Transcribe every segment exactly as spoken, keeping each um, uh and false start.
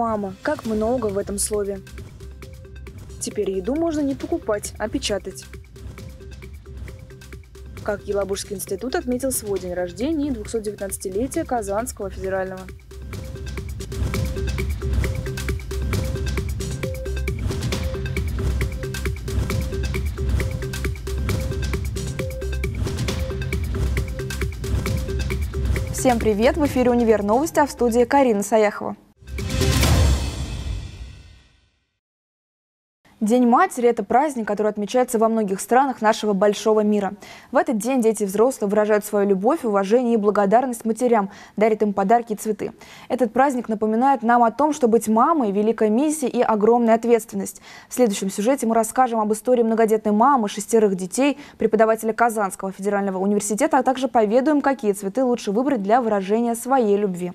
Мама, как много в этом слове. Теперь еду можно не покупать, а печатать. Как Елабужский институт отметил свой день рождения и двухсот девятнадцатилетие Казанского федерального. Всем привет! В эфире «Универ новости», а в студии Карина Саяхова. День матери – это праздник, который отмечается во многих странах нашего большого мира. В этот день дети и взрослые выражают свою любовь, уважение и благодарность матерям, дарят им подарки и цветы. Этот праздник напоминает нам о том, что быть мамой – великая миссия и огромная ответственность. В следующем сюжете мы расскажем об истории многодетной мамы, шестерых детей, преподавателя Казанского федерального университета, а также поведаем, какие цветы лучше выбрать для выражения своей любви.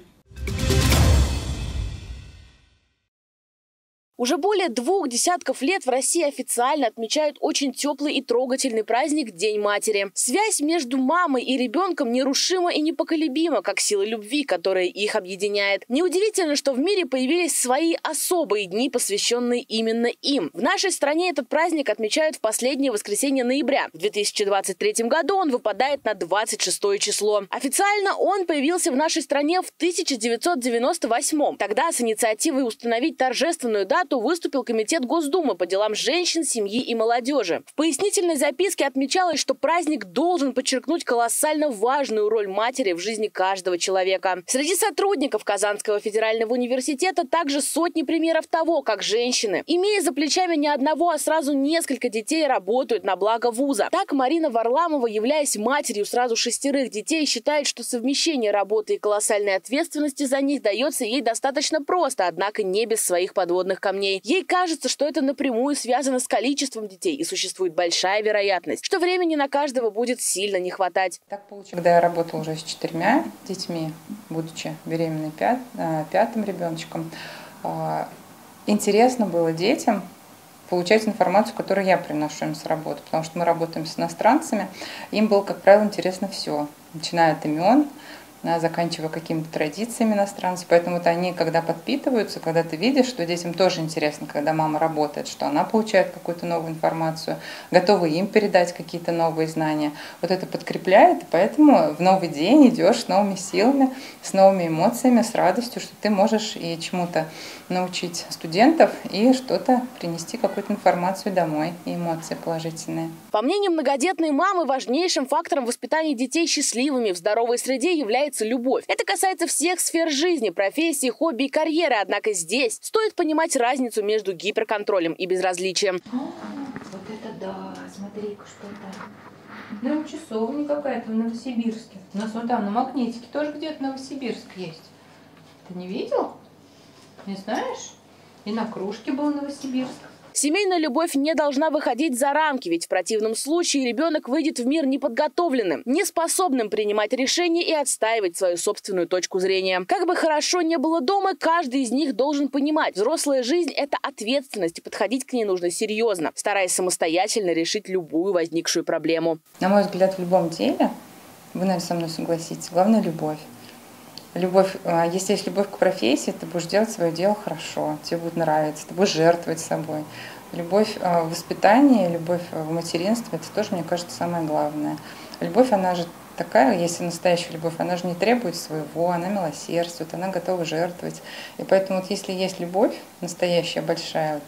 Уже более двух десятков лет в России официально отмечают очень теплый и трогательный праздник День матери. Связь между мамой и ребенком нерушима и непоколебима, как сила любви, которая их объединяет. Неудивительно, что в мире появились свои особые дни, посвященные именно им. В нашей стране этот праздник отмечают в последнее воскресенье ноября. В две тысячи двадцать третьем году он выпадает на двадцать шестое число. Официально он появился в нашей стране в тысяча девятьсот девяносто восьмом. Тогда с инициативой установить торжественную дату выступил Комитет Госдумы по делам женщин, семьи и молодежи. В пояснительной записке отмечалось, что праздник должен подчеркнуть колоссально важную роль матери в жизни каждого человека. Среди сотрудников Казанского федерального университета также сотни примеров того, как женщины, имея за плечами не одного, а сразу несколько детей, работают на благо вуза. Так Марина Варламова, являясь матерью сразу шестерых детей, считает, что совмещение работы и колоссальной ответственности за них дается ей достаточно просто, однако не без своих подводных камней. Ей кажется, что это напрямую связано с количеством детей, и существует большая вероятность, что времени на каждого будет сильно не хватать. Так получилось. Когда я работала уже с четырьмя детьми, будучи беременной пят, пятым ребеночком, интересно было детям получать информацию, которую я приношу им с работы, потому что мы работаем с иностранцами, им было, как правило, интересно все, начиная от имен, заканчивая какими-то традициями иностранцев. Поэтому вот они, когда подпитываются, когда ты видишь, что детям тоже интересно, когда мама работает, что она получает какую-то новую информацию, готовы им передать какие-то новые знания. Вот это подкрепляет, и поэтому в новый день идешь с новыми силами, с новыми эмоциями, с радостью, что ты можешь и чему-то научить студентов, и что-то принести, какую-то информацию домой, и эмоции положительные. По мнению многодетной мамы, важнейшим фактором воспитания детей счастливыми в здоровой среде является любовь. Это касается всех сфер жизни, профессии, хобби и карьеры. Однако здесь стоит понимать разницу между гиперконтролем и безразличием. О, вот это да, смотри-ка, что это. Прям часовня какая-то в Новосибирске. У нас вон там на Магнитике тоже где-то Новосибирск есть. Ты не видел? Не знаешь? И на кружке был Новосибирск. Семейная любовь не должна выходить за рамки, ведь в противном случае ребенок выйдет в мир неподготовленным, неспособным принимать решения и отстаивать свою собственную точку зрения. Как бы хорошо ни было дома, каждый из них должен понимать, взрослая жизнь – это ответственность, и подходить к ней нужно серьезно, стараясь самостоятельно решить любую возникшую проблему. На мой взгляд, в любом деле, вы, наверное, со мной согласитесь, главное – любовь. Любовь, если есть любовь к профессии, ты будешь делать свое дело хорошо, тебе будет нравиться, ты будешь жертвовать собой. Любовь в воспитании, любовь в материнстве – это тоже, мне кажется, самое главное. Любовь, она же такая, если настоящая любовь, она же не требует своего, она милосердствует, она готова жертвовать. И поэтому вот если есть любовь настоящая, большая,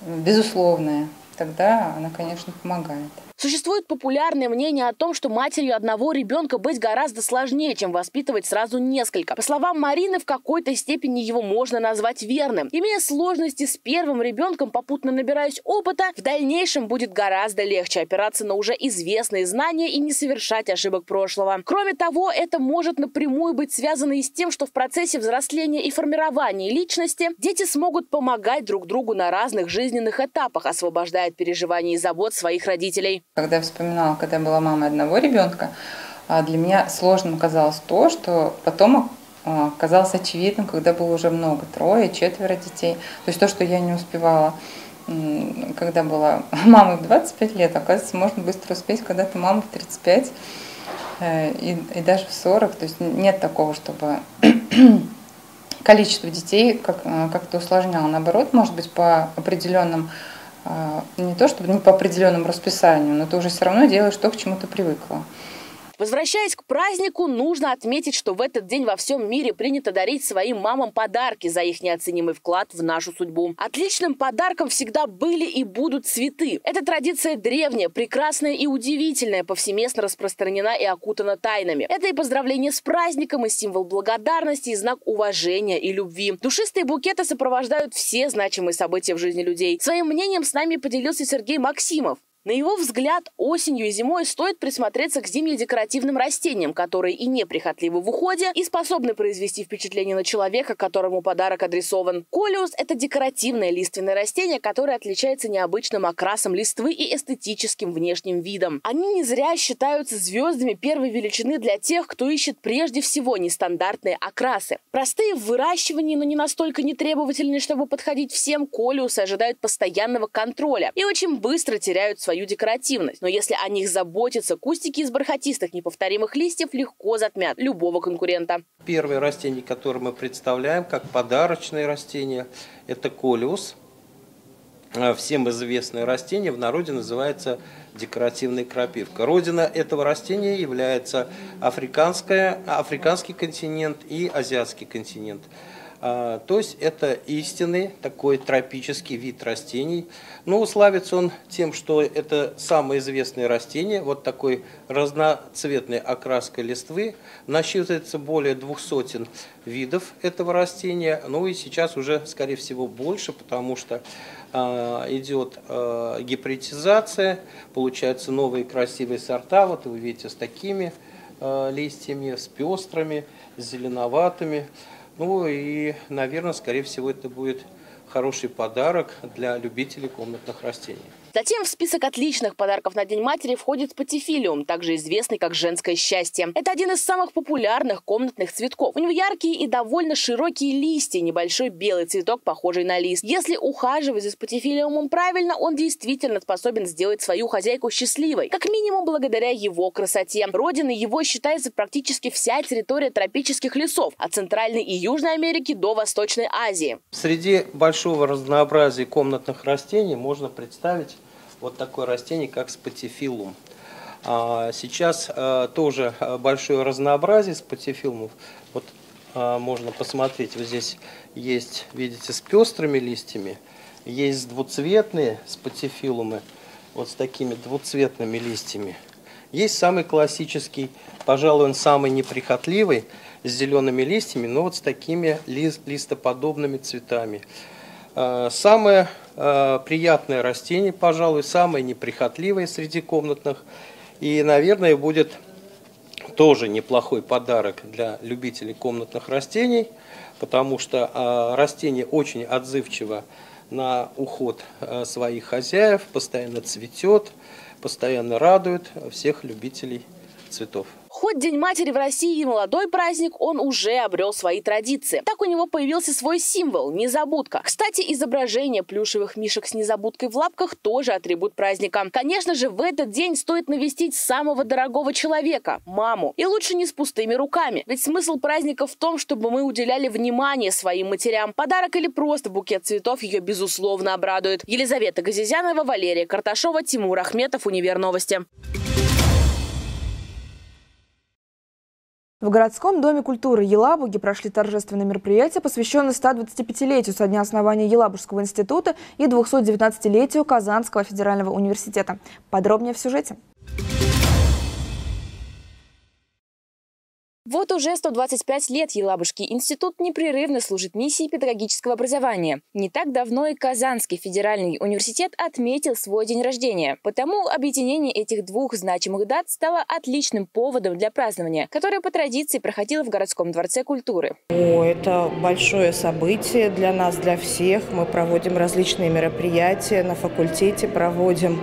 вот, безусловная, тогда она, конечно, помогает. Существует популярное мнение о том, что матерью одного ребенка быть гораздо сложнее, чем воспитывать сразу несколько. По словам Марины, в какой-то степени его можно назвать верным. Имея сложности с первым ребенком, попутно набираясь опыта, в дальнейшем будет гораздо легче опираться на уже известные знания и не совершать ошибок прошлого. Кроме того, это может напрямую быть связано и с тем, что в процессе взросления и формирования личности дети смогут помогать друг другу на разных жизненных этапах, освобождая от переживаний и забот своих родителей. Когда я вспоминала, когда я была мамой одного ребенка, для меня сложным казалось то, что потом казалось очевидным, когда было уже много, трое, четверо детей. То есть то, что я не успевала, когда была мамой в двадцать пять лет, оказывается, можно быстро успеть, когда ты мама в тридцать пять и, и даже в сорок. То есть нет такого, чтобы количество детей как-то усложняло. Наоборот, может быть, по определенным, не то чтобы не по определенному расписанию, но ты уже все равно делаешь то, к чему ты привыкла. Возвращаясь к празднику, нужно отметить, что в этот день во всем мире принято дарить своим мамам подарки за их неоценимый вклад в нашу судьбу. Отличным подарком всегда были и будут цветы. Эта традиция древняя, прекрасная и удивительная, повсеместно распространена и окутана тайнами. Это и поздравление с праздником, и символ благодарности, и знак уважения и любви. Душистые букеты сопровождают все значимые события в жизни людей. Своим мнением с нами поделился Сергей Максимов. На его взгляд, осенью и зимой стоит присмотреться к зимне-декоративным растениям, которые и неприхотливы в уходе, и способны произвести впечатление на человека, которому подарок адресован. Колеус – это декоративное лиственное растение, которое отличается необычным окрасом листвы и эстетическим внешним видом. Они не зря считаются звездами первой величины для тех, кто ищет прежде всего нестандартные окрасы. Простые в выращивании, но не настолько нетребовательные, чтобы подходить всем, колеусы ожидают постоянного контроля и очень быстро теряют свою свою декоративность. Но если о них заботиться, кустики из бархатистых неповторимых листьев легко затмят любого конкурента. Первое растение, которое мы представляем как подарочное растение, это колеус. Всем известное растение в народе называется декоративная крапивка. Родина этого растения является африканская, африканский континент и азиатский континент. То есть это истинный такой тропический вид растений. Но славится он тем, что это самое известное растение. Вот такой разноцветной окраской листвы насчитывается более двух сотен видов этого растения. Ну и сейчас уже, скорее всего, больше, потому что идет гибридизация, получаются новые красивые сорта. Вот вы видите, с такими листьями, с пестрыми, с зеленоватыми. Ну и, наверное, скорее всего, это будет хороший подарок для любителей комнатных растений. Затем в список отличных подарков на День матери входит спатифиллум, также известный как женское счастье. Это один из самых популярных комнатных цветков. У него яркие и довольно широкие листья, небольшой белый цветок, похожий на лист. Если ухаживать за спатифиллиумом правильно, он действительно способен сделать свою хозяйку счастливой, как минимум благодаря его красоте. Родиной его считается практически вся территория тропических лесов, от Центральной и Южной Америки до Восточной Азии. Среди большого разнообразия комнатных растений можно представить вот такое растение, как спатифиллум. Сейчас тоже большое разнообразие спатифиллумов. Вот можно посмотреть, вот здесь есть, видите, с пестрыми листьями, есть двуцветные спатифиллумы, вот с такими двуцветными листьями. Есть самый классический, пожалуй, он самый неприхотливый, с зелеными листьями, но вот с такими листоподобными цветами. Самое приятное растение, пожалуй, самое неприхотливое среди комнатных. И, наверное, будет тоже неплохой подарок для любителей комнатных растений, потому что растение очень отзывчиво на уход своих хозяев, постоянно цветет, постоянно радует всех любителей цветов. Хоть День матери в России и молодой праздник, он уже обрел свои традиции. Так у него появился свой символ – незабудка. Кстати, изображение плюшевых мишек с незабудкой в лапках тоже атрибут праздника. Конечно же, в этот день стоит навестить самого дорогого человека – маму. И лучше не с пустыми руками. Ведь смысл праздника в том, чтобы мы уделяли внимание своим матерям. Подарок или просто букет цветов ее, безусловно, обрадует. Елизавета Газизянова, Валерия Карташова, Тимур Ахметов, Универ Новости. В городском доме культуры Елабуги прошли торжественные мероприятия, посвященные ста двадцатипятилетию со дня основания Елабужского института и двухсот девятнадцатилетию Казанского федерального университета. Подробнее в сюжете. Вот уже сто двадцать пять лет Елабужский институт непрерывно служит миссии педагогического образования. Не так давно и Казанский федеральный университет отметил свой день рождения. Потому объединение этих двух значимых дат стало отличным поводом для празднования, которое по традиции проходило в городском дворце культуры. О, это большое событие для нас, для всех. Мы проводим различные мероприятия на факультете, проводим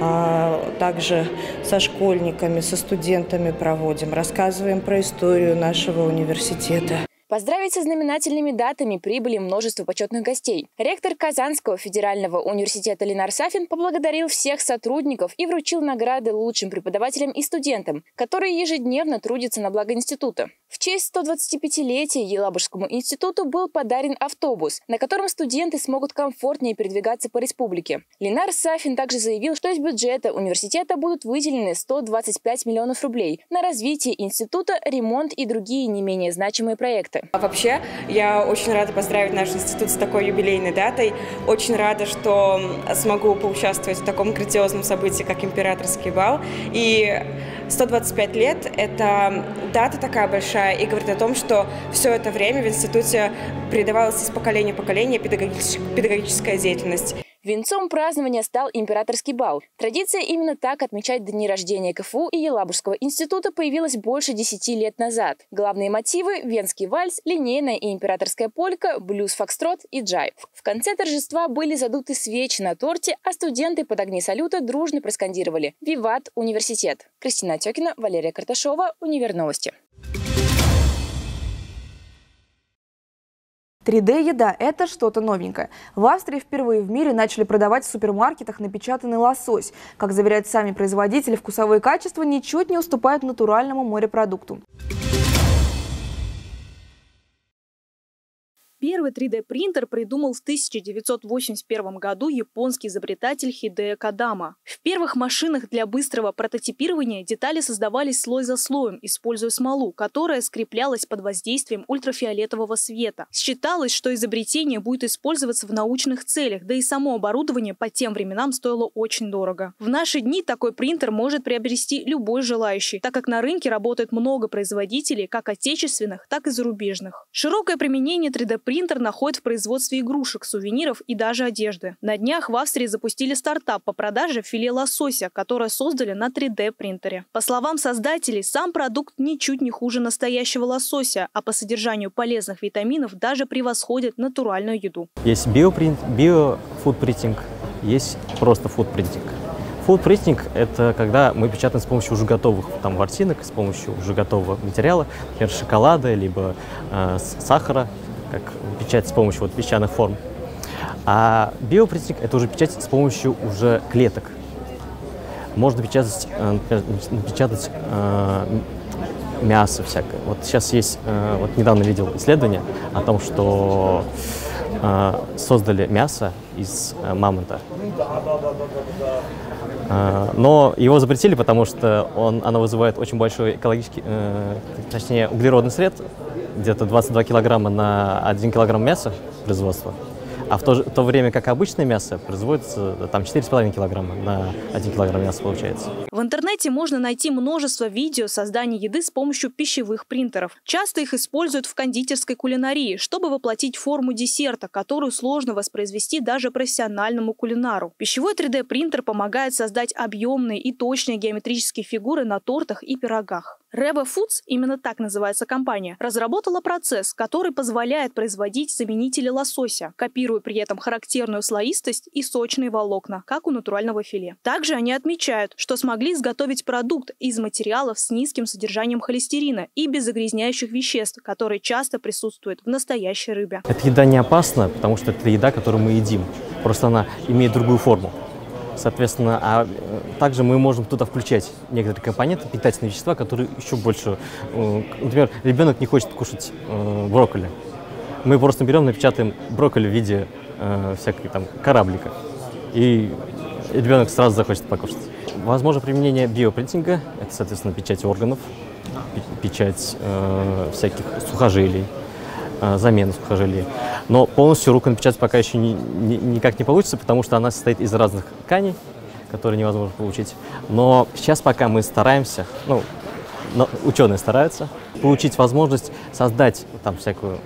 а, также со школьниками, со студентами проводим, рассказываем про историю. историю нашего университета. Поздравить со знаменательными датами прибыли множество почетных гостей. Ректор Казанского федерального университета Ленар Сафин поблагодарил всех сотрудников и вручил награды лучшим преподавателям и студентам, которые ежедневно трудятся на благо института. В честь сто двадцатипятилетия Елабужскому институту был подарен автобус, на котором студенты смогут комфортнее передвигаться по республике. Ленар Сафин также заявил, что из бюджета университета будут выделены сто двадцать пять миллионов рублей на развитие института, ремонт и другие не менее значимые проекты. Вообще, я очень рада поздравить наш институт с такой юбилейной датой. Очень рада, что смогу поучаствовать в таком грандиозном событии, как императорский бал. И сто двадцать пять лет – это дата такая большая и говорит о том, что все это время в институте передавалась из поколения в поколение педагогическая деятельность. Венцом празднования стал императорский бал. Традиция именно так отмечать дни рождения КФУ и Елабужского института появилась больше десяти лет назад. Главные мотивы – венский вальс, линейная и императорская полька, блюз-фокстрот и джайв. В конце торжества были задуты свечи на торте, а студенты под огни салюта дружно проскандировали «Виват университет». Кристина Тёкина, Валерия Карташова, Универновости. три дэ-еда – это что-то новенькое. В Австрии впервые в мире начали продавать в супермаркетах напечатанный лосось. Как заверяют сами производители, вкусовые качества ничуть не уступают натуральному морепродукту. Первый три дэ-принтер придумал в тысяча девятьсот восемьдесят первом году японский изобретатель Хидея Кадама. В первых машинах для быстрого прототипирования детали создавались слой за слоем, используя смолу, которая скреплялась под воздействием ультрафиолетового света. Считалось, что изобретение будет использоваться в научных целях, да и само оборудование по тем временам стоило очень дорого. В наши дни такой принтер может приобрести любой желающий, так как на рынке работает много производителей, как отечественных, так и зарубежных. Широкое применение три дэ-принтера Принтер находит в производстве игрушек, сувениров и даже одежды. На днях в Австрии запустили стартап по продаже филе лосося, которое создали на три дэ-принтере. По словам создателей, сам продукт ничуть не хуже настоящего лосося, а по содержанию полезных витаминов даже превосходит натуральную еду. Есть биопринт, биофудпринтинг, есть просто фудпринтинг. Фудпринтинг – это когда мы печатаем с помощью уже готовых там, ворсинок, с помощью уже готового материала, например, шоколада, либо э, сахара. Как печать с помощью вот, песчаных форм. А биопринтинг – это уже печать с помощью уже клеток. Можно печатать, например, напечатать э, мясо всякое. Вот сейчас есть, э, вот недавно видел исследование о том, что э, создали мясо из э, мамонта. Э, но его запретили, потому что он, оно вызывает очень большой экологический, э, точнее, углеродный след. Где-то двадцать два килограмма на один килограмм мяса производства, а в то, же, в то время как обычное мясо производится там четыре с половиной килограмма на один килограмм мяса получается. В интернете можно найти множество видео создания еды с помощью пищевых принтеров. Часто их используют в кондитерской кулинарии, чтобы воплотить форму десерта, которую сложно воспроизвести даже профессиональному кулинару. Пищевой три дэ-принтер помогает создать объемные и точные геометрические фигуры на тортах и пирогах. Revo Foods, именно так называется компания, разработала процесс, который позволяет производить заменители лосося, копируя при этом характерную слоистость и сочные волокна, как у натурального филе. Также они отмечают, что смогли изготовить продукт из материалов с низким содержанием холестерина и без загрязняющих веществ, которые часто присутствуют в настоящей рыбе. Эта еда не опасна, потому что это еда, которую мы едим, просто она имеет другую форму. Соответственно, а также мы можем туда включать некоторые компоненты, питательные вещества, которые еще больше... Например, ребенок не хочет кушать брокколи. Мы просто берем, напечатаем брокколи в виде всякой там кораблика, и ребенок сразу захочет покушать. Возможно применение биопринтинга, это, соответственно, печать органов, печать всяких сухожилий, замену сухожилий. Но полностью руку напечатать пока еще ни, ни, никак не получится, потому что она состоит из разных тканей, которые невозможно получить. Но сейчас пока мы стараемся, ну, ученые стараются, получить возможность создать там всякую,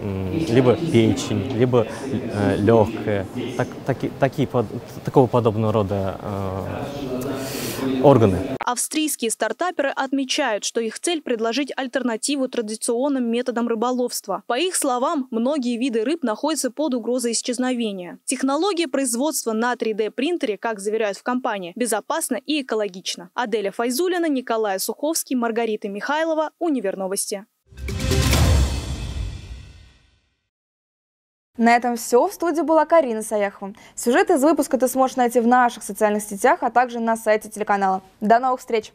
либо печень, либо э, легкое, так, таки, такие, под, такого подобного рода э, органы. Австрийские стартаперы отмечают, что их цель – предложить альтернативу традиционным методам рыболовства. По их словам, многие виды рыб находятся под угрозой исчезновения. Технология производства на три дэ-принтере, как заверяют в компании, безопасна и экологична. Аделя Файзулина, Николай Суховский, Маргарита Михайлова, Универновости. На этом все. В студии была Карина Саяхова. Сюжет из выпуска ты сможешь найти в наших социальных сетях, а также на сайте телеканала. До новых встреч!